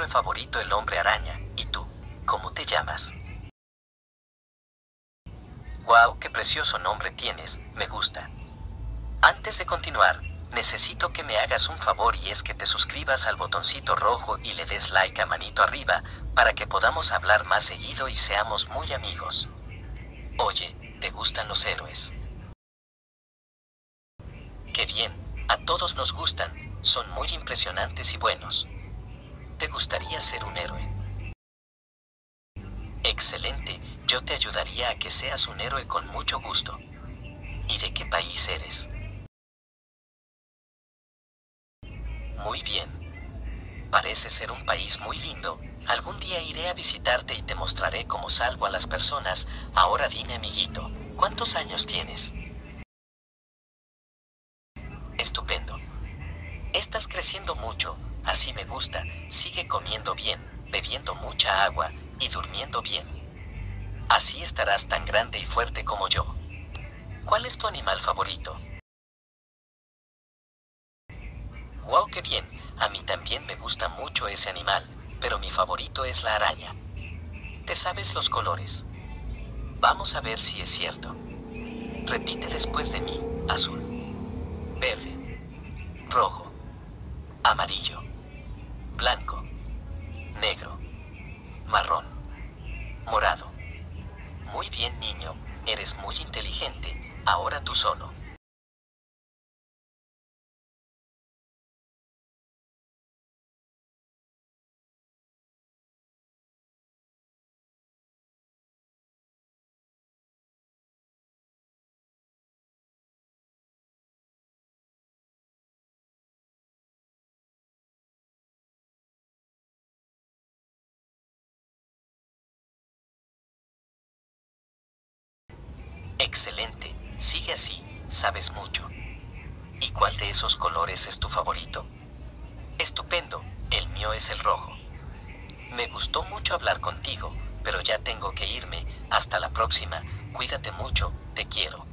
superhéroe favorito, el Hombre Araña. ¿Y tú? ¿Cómo te llamas? ¡Guau, qué precioso nombre tienes! Me gusta. Antes de continuar, necesito que me hagas un favor, y es que te suscribas al botoncito rojo y le des like a manito arriba, para que podamos hablar más seguido y seamos muy amigos. Oye, ¿te gustan los héroes? ¡Qué bien! A todos nos gustan, son muy impresionantes y buenos. ¿Te gustaría ser un héroe? Excelente, yo te ayudaría a que seas un héroe con mucho gusto. ¿Y de qué país eres? Muy bien. Parece ser un país muy lindo. Algún día iré a visitarte y te mostraré cómo salvo a las personas. Ahora dime, amiguito, ¿cuántos años tienes? Estupendo. Estás creciendo mucho, así me gusta. Sigue comiendo bien, bebiendo mucha agua y durmiendo bien. Así estarás tan grande y fuerte como yo. ¿Cuál es tu animal favorito? ¡Wow, qué bien! A mí también me gusta mucho ese animal, pero mi favorito es la araña. ¿Te sabes los colores? Vamos a ver si es cierto. Repite después de mí: azul, verde, rojo, amarillo, blanco, negro, marrón, morado. Muy bien, niño, eres muy inteligente. Ahora tú solo. Excelente, sigue así, sabes mucho. ¿Y cuál de esos colores es tu favorito? Estupendo, el mío es el rojo. Me gustó mucho hablar contigo, pero ya tengo que irme. Hasta la próxima, cuídate mucho, te quiero.